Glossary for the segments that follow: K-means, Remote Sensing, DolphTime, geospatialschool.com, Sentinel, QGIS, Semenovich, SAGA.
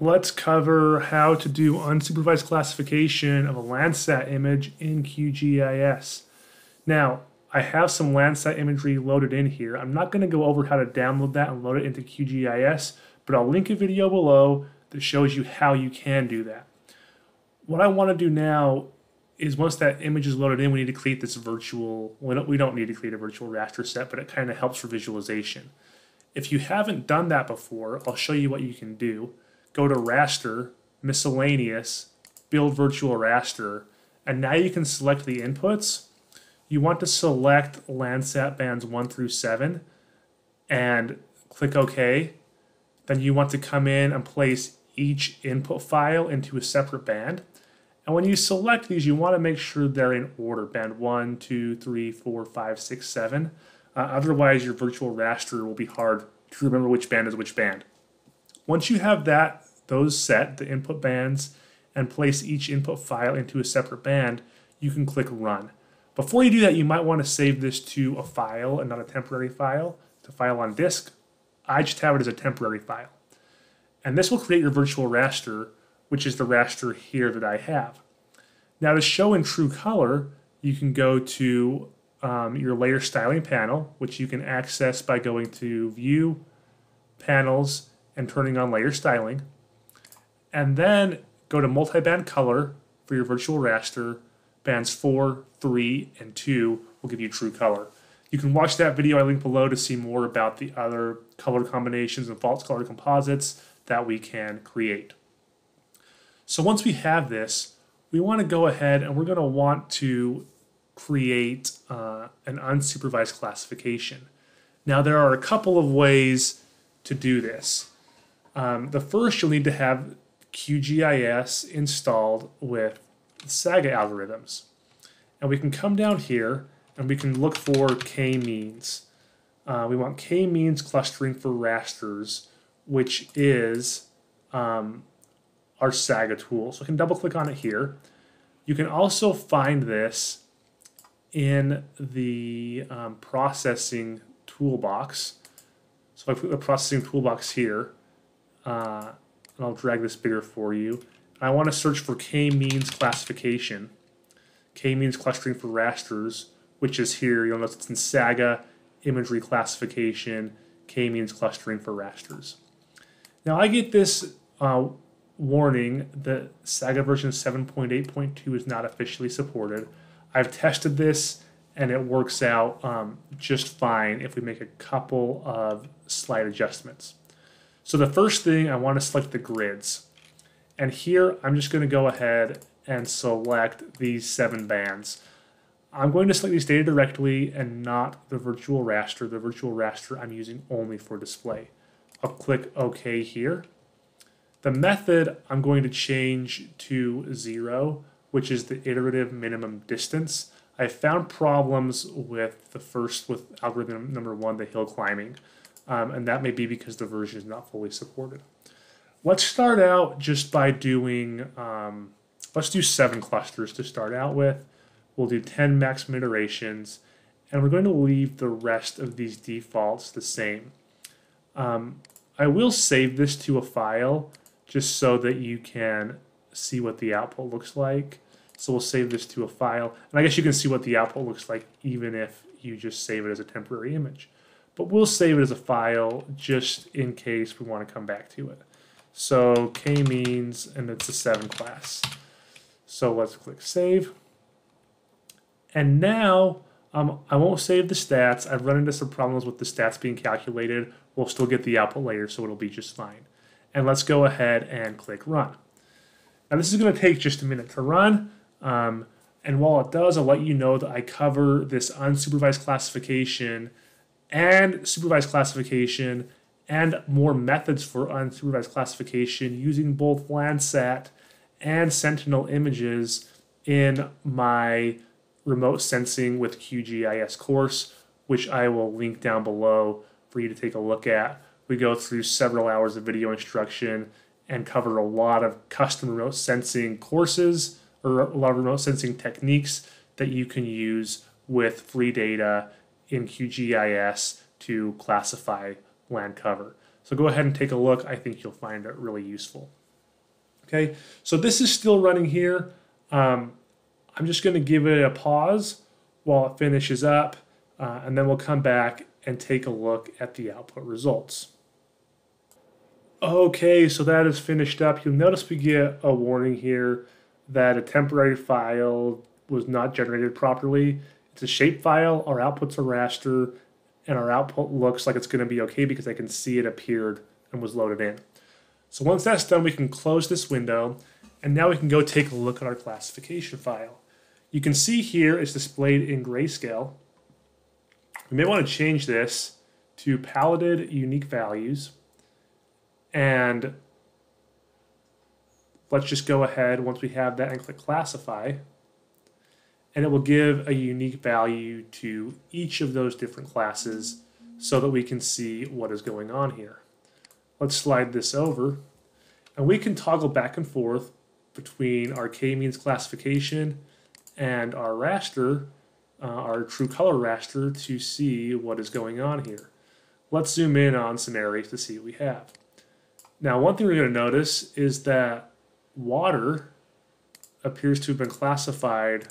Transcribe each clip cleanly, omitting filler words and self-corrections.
let's cover how to do unsupervised classification of a Landsat image in QGIS. Now, I have some Landsat imagery loaded in here. I'm not going to go over how to download that and load it into QGIS, but I'll link a video below that shows you how you can do that. What I want to do now is once that image is loaded in, we need to create this virtual, we don't need to create a virtual raster set, but it kind of helps for visualization. If you haven't done that before, I'll show you what you can do. Go to raster, miscellaneous, build virtual raster, and now you can select the inputs. You want to select Landsat bands 1 through 7 and click OK. Then you want to come in and place each input file into a separate band. And when you select these, you want to make sure they're in order, band 1, 2, 3, 4, 5, 6, 7. Otherwise, your virtual raster will be hard to remember which band is which band. Once you have those set, the input bands, and place each input file into a separate band, you can click Run. Before you do that, you might want to save this to a file and not a temporary file. It's a file on disk. I just have it as a temporary file. And this will create your virtual raster, which is the raster here that I have. Now to show in true color, you can go to your layer styling panel, which you can access by going to View, Panels, and turning on layer styling. And then go to multiband color for your virtual raster. Bands 4, 3, and 2 will give you true color. You can watch that video I link below to see more about the other color combinations and false color composites that we can create. So once we have this, we want to go ahead and we're going to want to create an unsupervised classification. Now there are a couple of ways to do this. The first, you'll need to have QGIS installed with SAGA algorithms. And we can come down here and we can look for K-means. We want K-means clustering for rasters, which is our SAGA tool. So I can double click on it here. You can also find this in the processing toolbox. So I put the processing toolbox here, and I'll drag this bigger for you. I want to search for K-means classification, K-means clustering for rasters, which is here. You'll notice it's in SAGA, imagery classification, K-means clustering for rasters. Now I get this warning that SAGA version 7.8.2 is not officially supported. I've tested this and it works out just fine if we make a couple of slight adjustments. So the first thing, I want to select the grids. And here, I'm just going to go ahead and select these 7 bands. I'm going to select these data directly and not the virtual raster. The virtual raster I'm using only for display. I'll click OK here. The method I'm going to change to 0, which is the iterative minimum distance. I found problems with the first, with algorithm number 1, the hill climbing. And that may be because the version is not fully supported. Let's start out just by doing, let's do 7 clusters to start out with. We'll do 10 maximum iterations, and we're going to leave the rest of these defaults the same. I will save this to a file just so that you can see what the output looks like. So we'll save this to a file, and I guess you can see what the output looks like even if you just save it as a temporary image. But we'll save it as a file just in case we want to come back to it. So K-means, and it's a 7 class. So let's click Save. And now, I won't save the stats. I've run into some problems with the stats being calculated. We'll still get the output later, so it'll be just fine. And let's go ahead and click Run. Now this is going to take just a minute to run. And while it does, I'll let you know that I cover this unsupervised classification and supervised classification and more methods for unsupervised classification using both Landsat and Sentinel images in my Remote Sensing with QGIS course, which I will link down below for you to take a look at. We go through several hours of video instruction and cover a lot of custom remote sensing courses, or a lot of remote sensing techniques that you can use with free data in QGIS to classify land cover. So go ahead and take a look. I think you'll find it really useful. Okay, so this is still running here. I'm just going to give it a pause while it finishes up, and then we'll come back and take a look at the output results. Okay, so that is finished up. You'll notice we get a warning here that a temporary file was not generated properly. It's a shape file, our output's a raster, and our output looks like it's going to be okay because I can see it appeared and was loaded in. So once that's done, we can close this window, and now we can go take a look at our classification file. You can see here it's displayed in grayscale. We may want to change this to paletted unique values. And let's just go ahead once we have that and click classify, and it will give a unique value to each of those different classes so that we can see what is going on here. Let's slide this over, and we can toggle back and forth between our K-means classification and our raster, our true color raster, to see what is going on here. Let's zoom in on some areas to see what we have. Now, one thing we're going to notice is that water appears to have been classified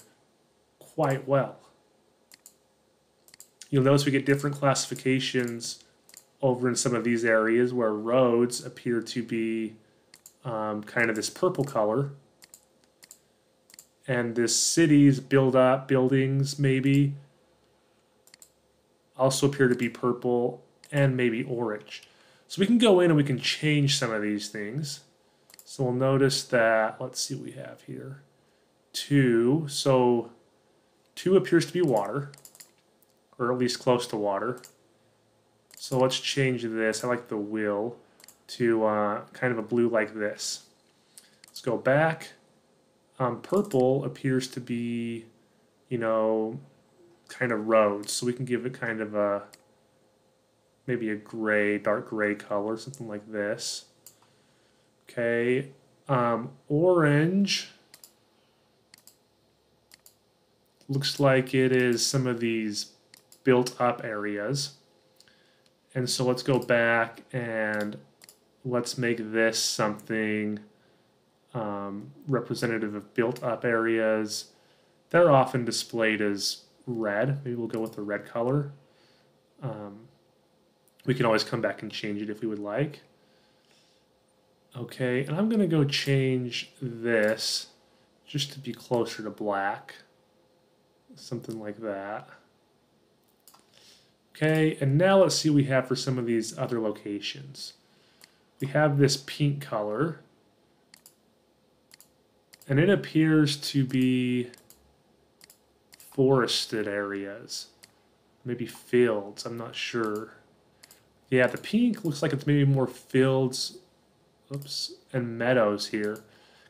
quite well. You'll notice we get different classifications over in some of these areas where roads appear to be kind of this purple color, and this cities, buildings maybe, also appear to be purple and maybe orange. So we can go in and we can change some of these things. So we'll notice that, let's see what we have here. 2, so 2 appears to be water, or at least close to water. So let's change this, I like the wheel, to kind of a blue like this. Let's go back. Purple appears to be, you know, kind of roads, so we can give it kind of a, maybe a gray, dark gray color, something like this. Okay, orange looks like it is some of these built up areas. And so let's go back and let's make this something representative of built up areas. They're often displayed as red. Maybe we'll go with the red color. We can always come back and change it if we would like. Okay, and I'm going to go change this just to be closer to black, something like that. Okay, and now let's see what we have for some of these other locations. We have this pink color, and it appears to be forested areas, maybe fields, I'm not sure. Yeah, the pink looks like it's maybe more fields, oops, and meadows here.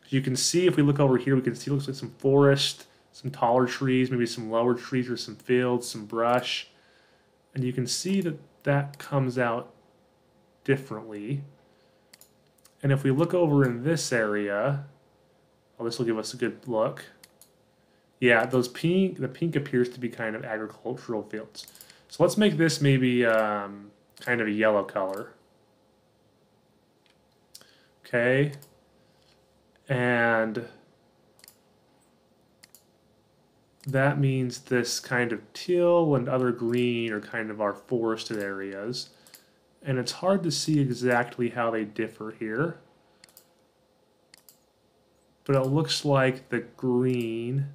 You can see if we look over here, we can see it looks like some forest, some taller trees, maybe some lower trees or some fields, some brush. And you can see that that comes out differently. And if we look over in this area, oh, this will give us a good look. Yeah, those pink, the pink appears to be kind of agricultural fields. So let's make this maybe kind of a yellow color. Okay, and that means this kind of teal and other green are kind of our forested areas, and it's hard to see exactly how they differ here, but it looks like the green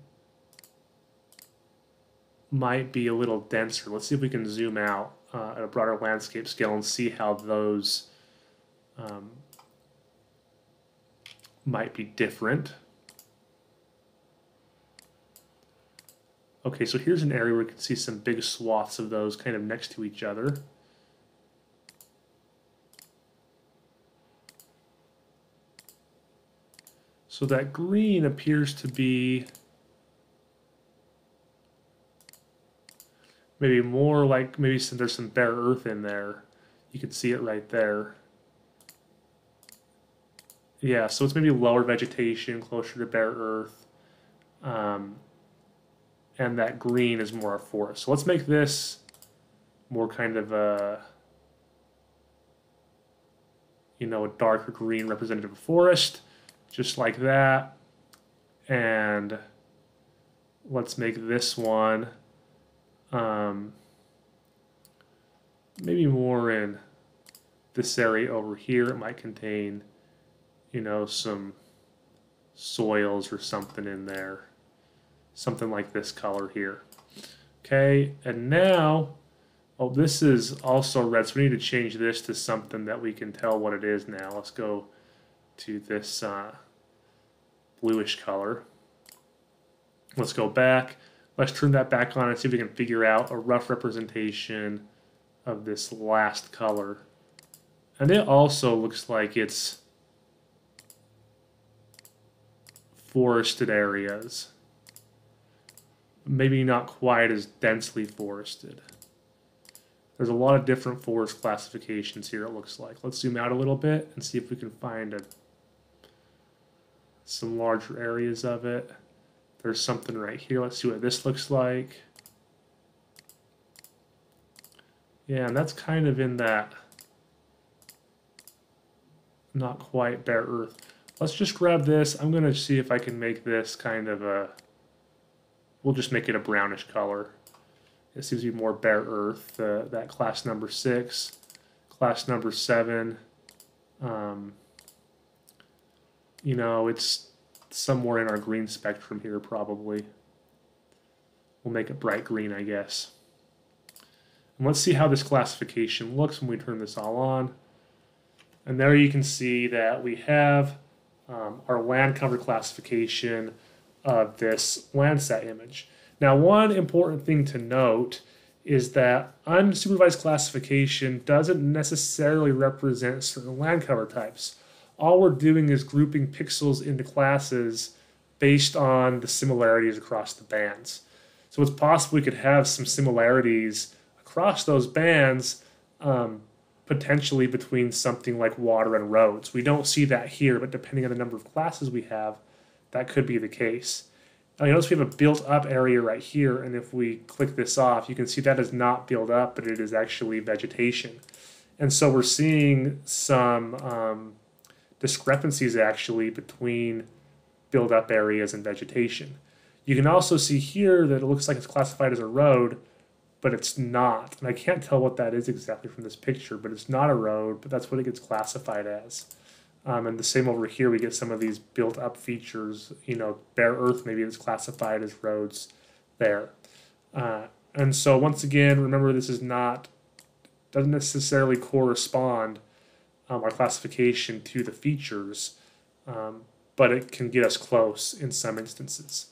might be a little denser. Let's see if we can zoom out at a broader landscape scale and see how those might be different. Okay, so here's an area where we can see some big swaths of those kind of next to each other. So that green appears to be maybe more like, maybe some, there's some bare earth in there. You can see it right there. Yeah, so it's maybe lower vegetation, closer to bare earth, and that green is more our forest. So let's make this more kind of a, you know, a darker green representative of forest, just like that. And let's make this one maybe more in this area over here. It might contain, you know, some soils or something in there, something like this color here. Okay, and now, oh, this is also red, so we need to change this to something that we can tell what it is now. Let's go to this bluish color. Let's go back. Let's turn that back on and see if we can figure out a rough representation of this last color. And it also looks like it's forested areas. Maybe not quite as densely forested. There's a lot of different forest classifications here, it looks like. Let's zoom out a little bit and see if we can find some larger areas of it. There's something right here. Let's see what this looks like. Yeah, and that's kind of in that not quite bare earth. Let's just grab this. I'm going to see if I can make this kind of a... We'll just make it a brownish color. It seems to be more bare earth. That class number 6, class number 7. You know, it's somewhere in our green spectrum here probably. We'll make it bright green, I guess. And let's see how this classification looks when we turn this all on. And there you can see that we have our land cover classification of this Landsat image. Now, one important thing to note is that unsupervised classification doesn't necessarily represent certain land cover types. All we're doing is grouping pixels into classes based on the similarities across the bands. So it's possible we could have some similarities across those bands, potentially between something like water and roads. We don't see that here, but depending on the number of classes we have, that could be the case. Now, you notice we have a built-up area right here, and if we click this off, you can see that is not built up, but it is actually vegetation. And so we're seeing some discrepancies actually between built-up areas and vegetation. You can also see here that it looks like it's classified as a road, but it's not. And I can't tell what that is exactly from this picture, but it's not a road, but that's what it gets classified as. And the same over here, we get some of these built-up features, you know, bare earth, maybe it's classified as roads there. And so once again, remember this is not, doesn't necessarily correspond our classification to the features, but it can get us close in some instances.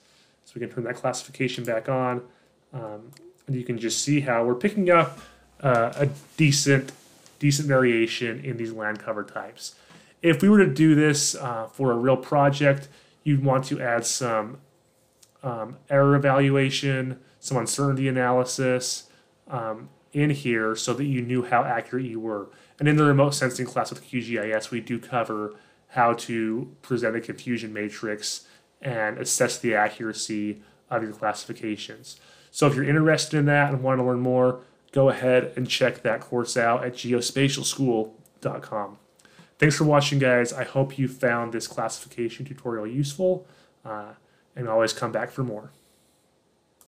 So we can turn that classification back on, and you can just see how we're picking up a decent variation in these land cover types. If we were to do this for a real project, you'd want to add some error evaluation, some uncertainty analysis in here so that you knew how accurate you were. And in the remote sensing class with QGIS, we do cover how to present a confusion matrix and assess the accuracy of your classifications. So if you're interested in that and want to learn more, go ahead and check that course out at geospatialschool.com. Thanks for watching, guys. I hope you found this classification tutorial useful, and always come back for more.